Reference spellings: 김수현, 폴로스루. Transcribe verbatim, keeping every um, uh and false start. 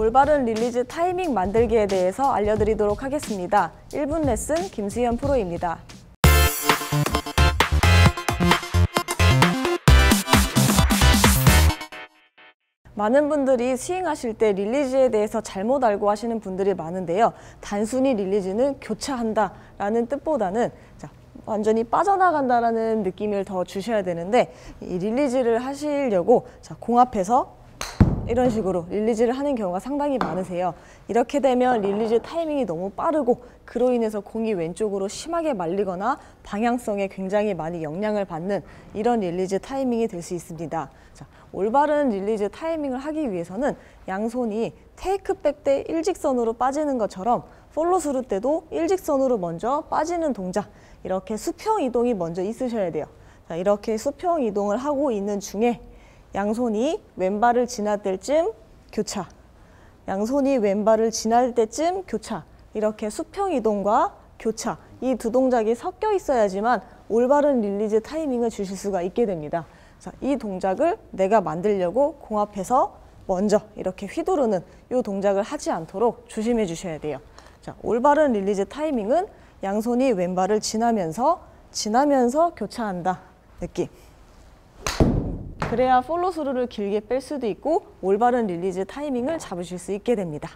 올바른 릴리즈 타이밍 만들기에 대해서 알려드리도록 하겠습니다. 일 분 레슨 김수현 프로입니다. 많은 분들이 스윙하실 때 릴리즈에 대해서 잘못 알고 하시는 분들이 많은데요. 단순히 릴리즈는 교차한다 라는 뜻보다는 자, 완전히 빠져나간다라는 느낌을 더 주셔야 되는데, 이 릴리즈를 하시려고 자, 공 앞에서 이런 식으로 릴리즈를 하는 경우가 상당히 많으세요. 이렇게 되면 릴리즈 타이밍이 너무 빠르고 그로 인해서 공이 왼쪽으로 심하게 말리거나 방향성에 굉장히 많이 영향을 받는 이런 릴리즈 타이밍이 될 수 있습니다. 자, 올바른 릴리즈 타이밍을 하기 위해서는 양손이 테이크백 때 일직선으로 빠지는 것처럼 폴로스루 때도 일직선으로 먼저 빠지는 동작, 이렇게 수평 이동이 먼저 있으셔야 돼요. 자, 이렇게 수평 이동을 하고 있는 중에 양손이 왼발을 지날 때쯤 교차, 양손이 왼발을 지날 때쯤 교차, 이렇게 수평 이동과 교차, 이 두 동작이 섞여 있어야지만 올바른 릴리즈 타이밍을 주실 수가 있게 됩니다. 자, 이 동작을 내가 만들려고 공 앞에서 먼저 이렇게 휘두르는 이 동작을 하지 않도록 조심해 주셔야 돼요. 자, 올바른 릴리즈 타이밍은 양손이 왼발을 지나면서 지나면서 교차한다 느낌. 그래야 폴로스루를 길게 뺄 수도 있고 올바른 릴리즈 타이밍을 잡으실 수 있게 됩니다.